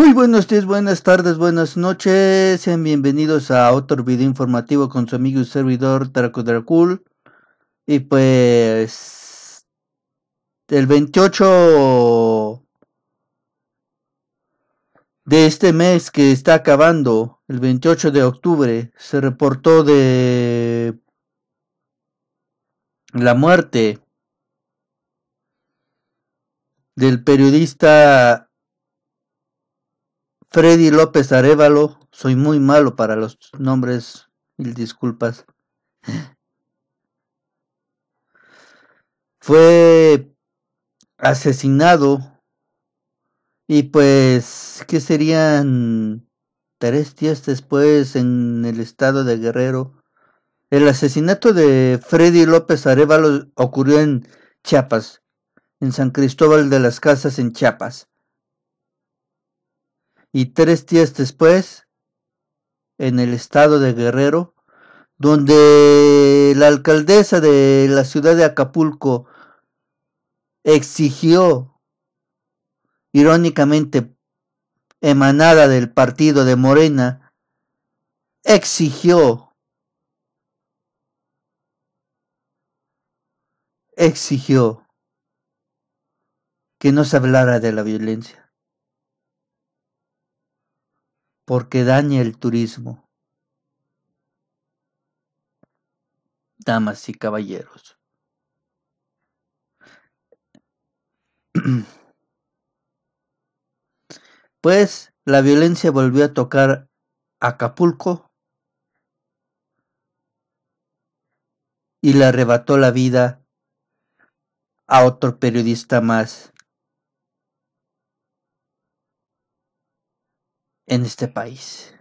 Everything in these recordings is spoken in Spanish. Muy buenos días, buenas tardes, buenas noches, sean bienvenidos a otro video informativo con su amigo y servidor Draco Dracul. Y pues el 28 de este mes que está acabando, el 28 de octubre, se reportó de la muerte del periodista Freddy López Arevalo. Soy muy malo para los nombres, mil disculpas. Fue asesinado y pues que serían 3 días después en el estado de Guerrero. El asesinato de Freddy López Arevalo ocurrió en Chiapas, en San Cristóbal de las Casas, en Chiapas. Y 3 días después, en el estado de Guerrero, donde la alcaldesa de la ciudad de Acapulco exigió, irónicamente emanada del partido de Morena, exigió que no se hablara de la violencia, porque daña el turismo. Damas y caballeros, pues la violencia volvió a tocar Acapulco y le arrebató la vida a otro periodista más en este país.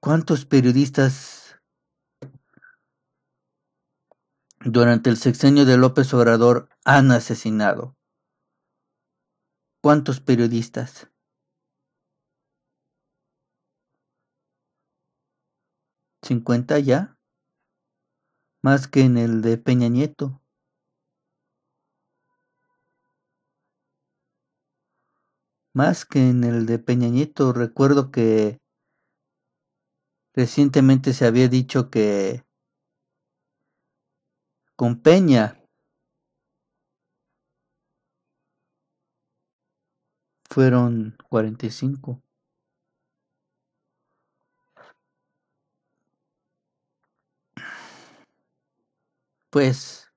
¿Cuántos periodistas durante el sexenio de López Obrador han asesinado? ¿Cuántos periodistas? ¿50 ya? Más que en el de Peña Nieto. Más que en el de Peña Nieto. Recuerdo que recientemente se había dicho que con Peña fueron 45. Pues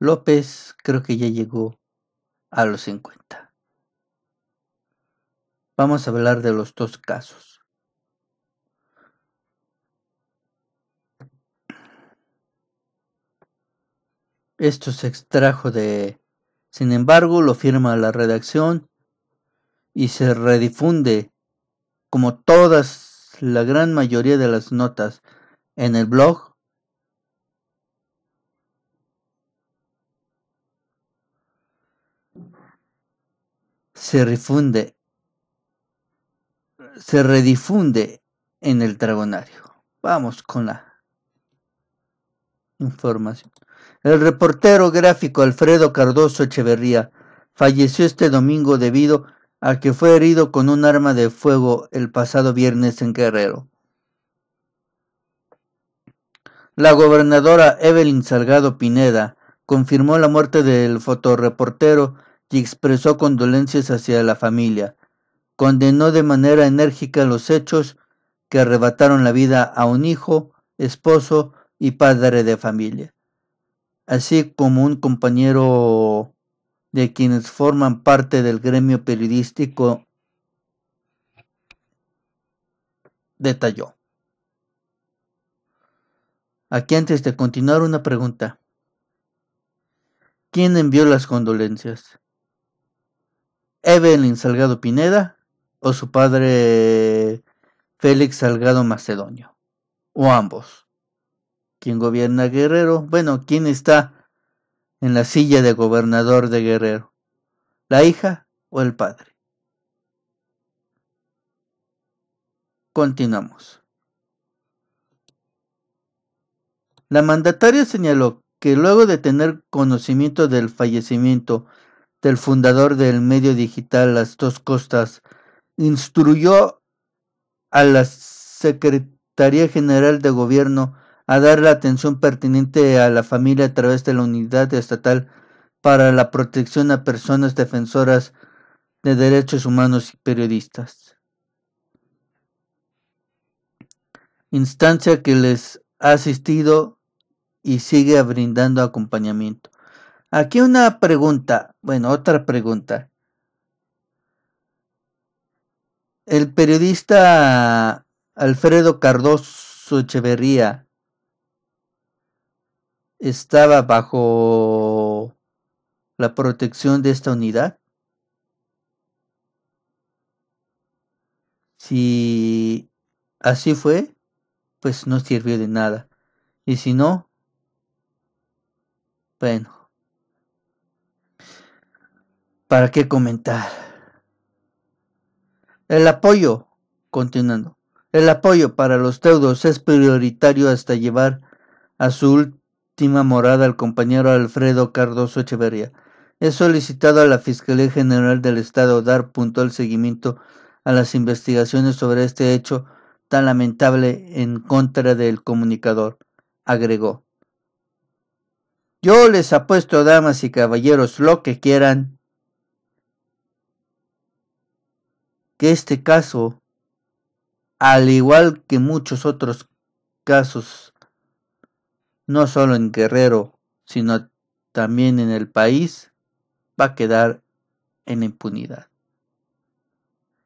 López creo que ya llegó a los 50. Vamos a hablar de los dos casos. Esto se extrajo de... Sin embargo, lo firma la redacción y se redifunde, como todas, la gran mayoría de las notas, en el blog se redifunde en el Dragonario. Vamos con la información. El reportero gráfico Alfredo Cardoso Echeverría falleció este domingo debido a que fue herido con un arma de fuego el pasado viernes en Guerrero. La gobernadora Evelyn Salgado Pineda confirmó la muerte del fotorreportero y expresó condolencias hacia la familia. Condenó de manera enérgica los hechos que arrebataron la vida a un hijo, esposo y padre de familia, así como un compañero de quienes forman parte del gremio periodístico, detalló. Aquí, antes de continuar, una pregunta. ¿Quién envió las condolencias? ¿Evelyn Salgado Pineda o su padre Félix Salgado Macedonio, o ambos? ¿Quién gobierna Guerrero? Bueno, ¿quién está en la silla de gobernador de Guerrero? ¿La hija o el padre? Continuamos. La mandataria señaló que luego de tener conocimiento del fallecimiento del fundador del medio digital Las Dos Costas, instruyó a la Secretaría General de Gobierno a dar la atención pertinente a la familia a través de la Unidad Estatal para la Protección a Personas Defensoras de Derechos Humanos y Periodistas, instancia que les ha asistido y sigue brindando acompañamiento. Aquí una pregunta, bueno, otra pregunta. El periodista Alfredo Cardoso Echeverría estaba bajo la protección de esta unidad. Si así fue, pues no sirvió de nada. Y si no, bueno, ¿para qué comentar? El apoyo, continuando, el apoyo para los deudos es prioritario hasta llevar a su última morada al compañero Alfredo Cardoso Echeverría. He solicitado a la Fiscalía General del Estado dar puntual seguimiento a las investigaciones sobre este hecho tan lamentable en contra del comunicador, agregó. Yo les apuesto, damas y caballeros, lo que quieran, que este caso, al igual que muchos otros casos, no solo en Guerrero, sino también en el país, va a quedar en impunidad.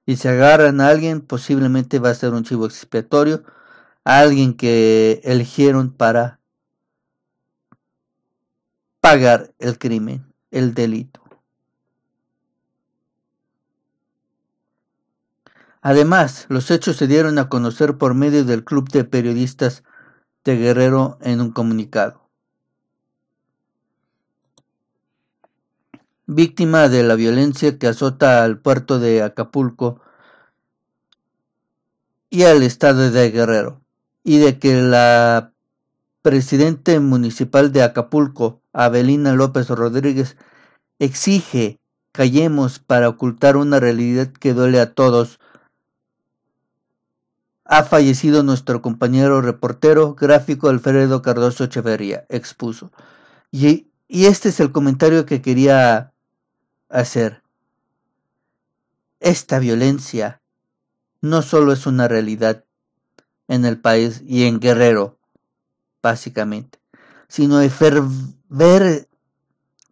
Y si agarran a alguien, posiblemente va a ser un chivo expiatorio, a alguien que eligieron para pagar el crimen, el delito. Además, los hechos se dieron a conocer por medio del Club de Periodistas de Guerrero en un comunicado. Víctima de la violencia que azota al puerto de Acapulco y al estado de Guerrero, y de que la presidenta municipal de Acapulco, Abelina López Rodríguez, exige callemos para ocultar una realidad que duele a todos. Ha fallecido nuestro compañero reportero gráfico Alfredo Cardoso Echeverría, expuso. Y este es el comentario que quería hacer. Esta violencia no solo es una realidad en el país y en Guerrero, básicamente, sino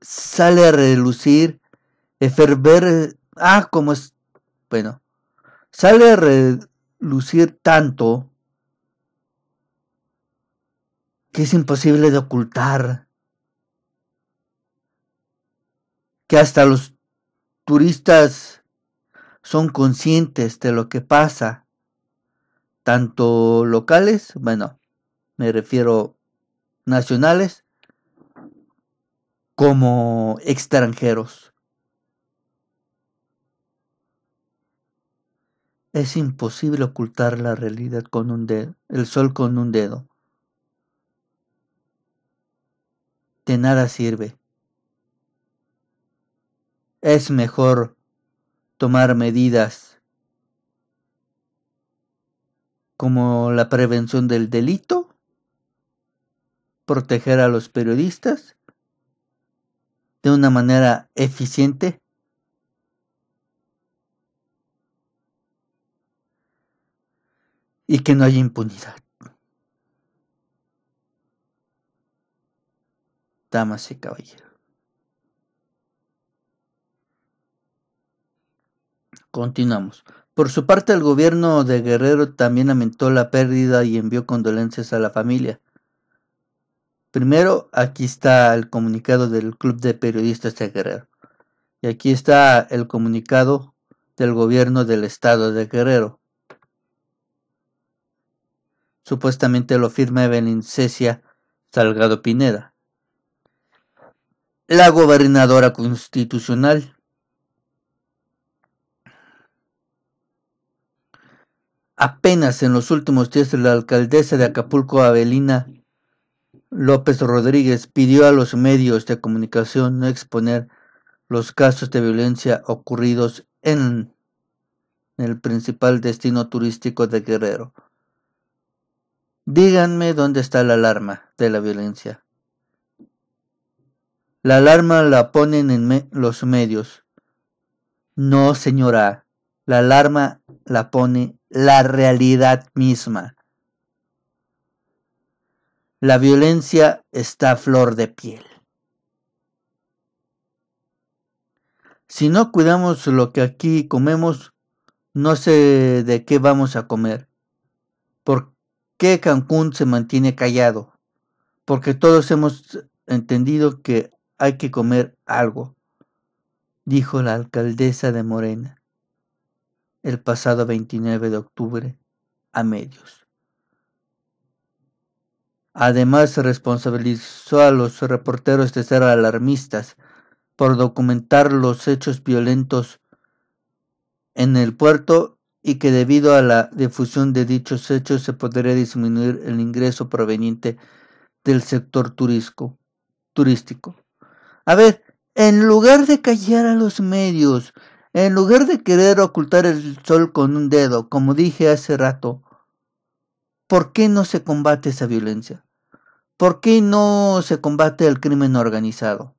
sale a relucir tanto que es imposible de ocultar, que hasta los turistas son conscientes de lo que pasa, tanto locales, bueno, me refiero nacionales, como extranjeros. Es imposible ocultar la realidad con un dedo, el sol con un dedo. De nada sirve. Es mejor tomar medidas como la prevención del delito, proteger a los periodistas de una manera eficiente, y que no haya impunidad. Damas y caballeros, continuamos. Por su parte, el gobierno de Guerrero también lamentó la pérdida y envió condolencias a la familia. Primero, aquí está el comunicado del Club de Periodistas de Guerrero. Y aquí está el comunicado del gobierno del estado de Guerrero. Supuestamente lo firma Evelyn Salgado Pineda, la gobernadora constitucional. Apenas en los últimos días, la alcaldesa de Acapulco, Abelina López Rodríguez, pidió a los medios de comunicación no exponer los casos de violencia ocurridos en el principal destino turístico de Guerrero. Díganme dónde está la alarma de la violencia. La alarma la ponen en los medios. No, señora, la alarma la pone la realidad misma. La violencia está a flor de piel. Si no cuidamos lo que aquí comemos, no sé de qué vamos a comer. ¿Por qué Cancún se mantiene callado? Porque todos hemos entendido que hay que comer algo, dijo la alcaldesa de Morena el pasado 29 de octubre a medios. Además, responsabilizó a los reporteros de ser alarmistas por documentar los hechos violentos en el puerto y que debido a la difusión de dichos hechos se podría disminuir el ingreso proveniente del sector turístico. A ver, en lugar de callar a los medios, en lugar de querer ocultar el sol con un dedo, como dije hace rato, ¿por qué no se combate esa violencia? ¿Por qué no se combate el crimen organizado?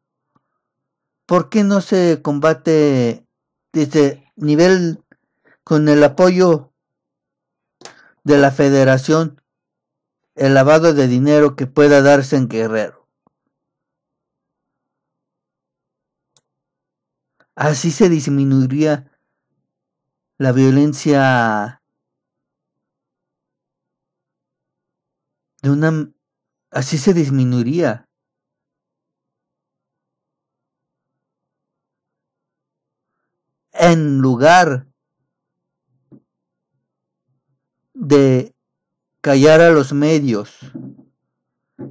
¿Por qué no se combate desde nivel con el apoyo de la Federación el lavado de dinero que pueda darse en Guerrero? Así se disminuiría la violencia así se disminuiría. En lugar de callar a los medios,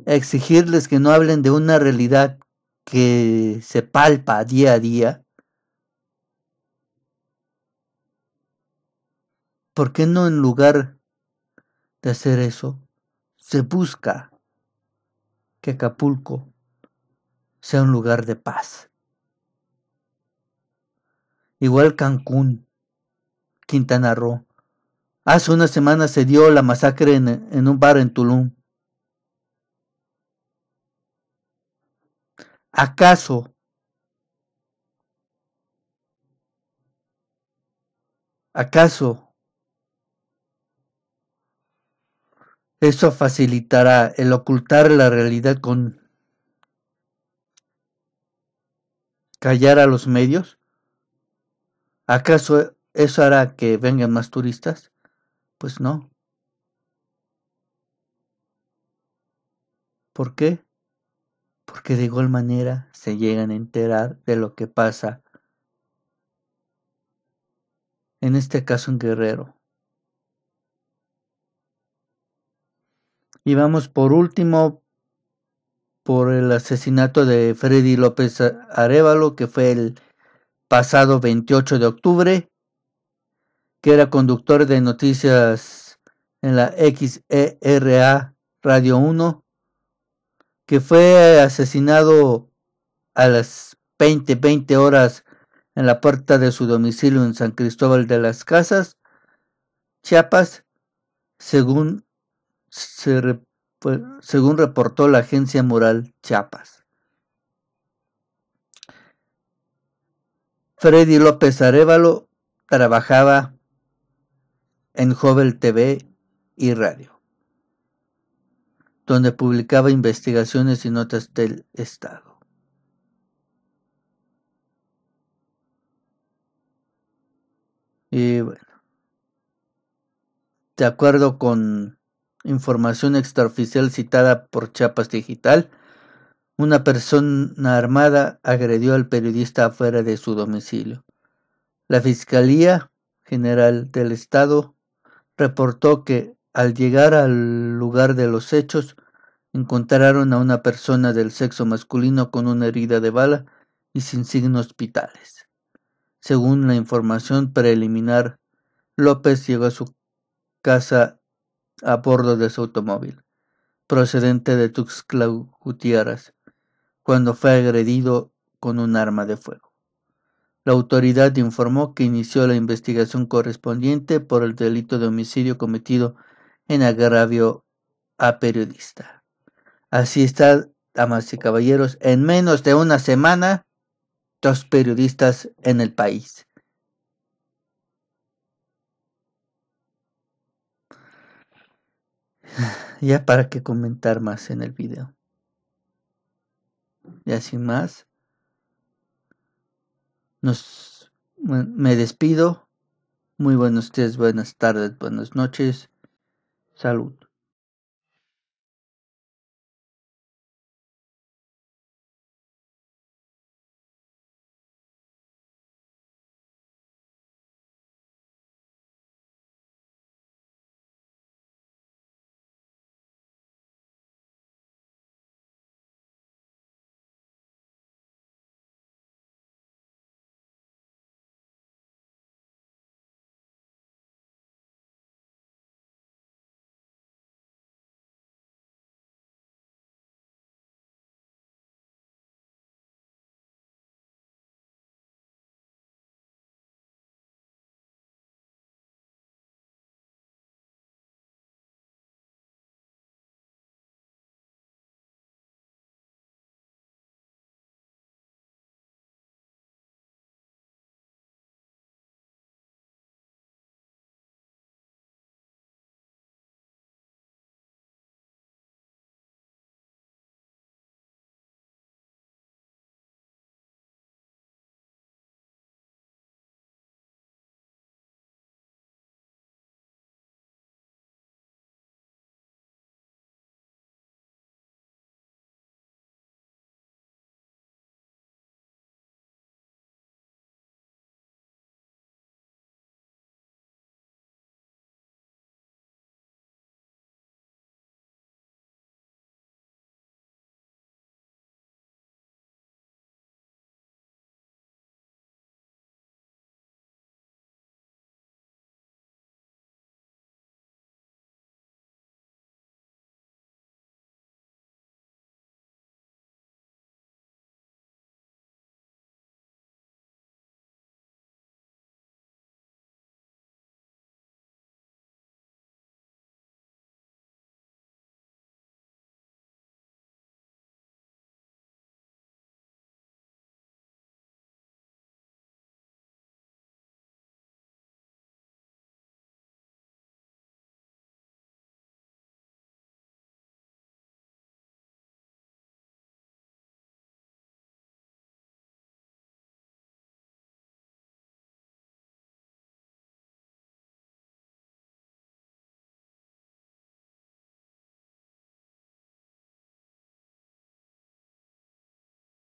exigirles que no hablen de una realidad que se palpa día a día, ¿por qué no en lugar de hacer eso? Se busca que Acapulco sea un lugar de paz. Igual Cancún, Quintana Roo. Hace una semana se dio la masacre en un bar en Tulum. ¿Acaso? Eso facilitará el ocultar la realidad con callar a los medios. ¿Acaso eso hará que vengan más turistas? Pues no. ¿Por qué? Porque de igual manera se llegan a enterar de lo que pasa, en este caso en Guerrero. Y vamos por último por el asesinato de Freddy López Arevalo, que fue el pasado 28 de octubre, que era conductor de noticias en la XERA Radio 1, que fue asesinado a las 20:20 horas en la puerta de su domicilio en San Cristóbal de las Casas, Chiapas, según reportó la agencia Mural Chiapas. Freddy López Arevalo trabajaba en Jovel TV y radio, donde publicaba investigaciones y notas del Estado. Y bueno, de acuerdo con información extraoficial citada por Chiapas Digital, una persona armada agredió al periodista afuera de su domicilio. La Fiscalía General del Estado reportó que al llegar al lugar de los hechos encontraron a una persona del sexo masculino con una herida de bala y sin signos vitales. Según la información preliminar, López llegó a su casa a bordo de su automóvil, procedente de Tuxtla Gutiérrez, cuando fue agredido con un arma de fuego. La autoridad informó que inició la investigación correspondiente por el delito de homicidio cometido en agravio a periodista. Así está, damas y caballeros, en menos de una semana, 2 periodistas en el país. Ya para qué comentar más en el video. Ya sin más, me despido. Muy buenos días, buenas tardes, buenas noches. Salud.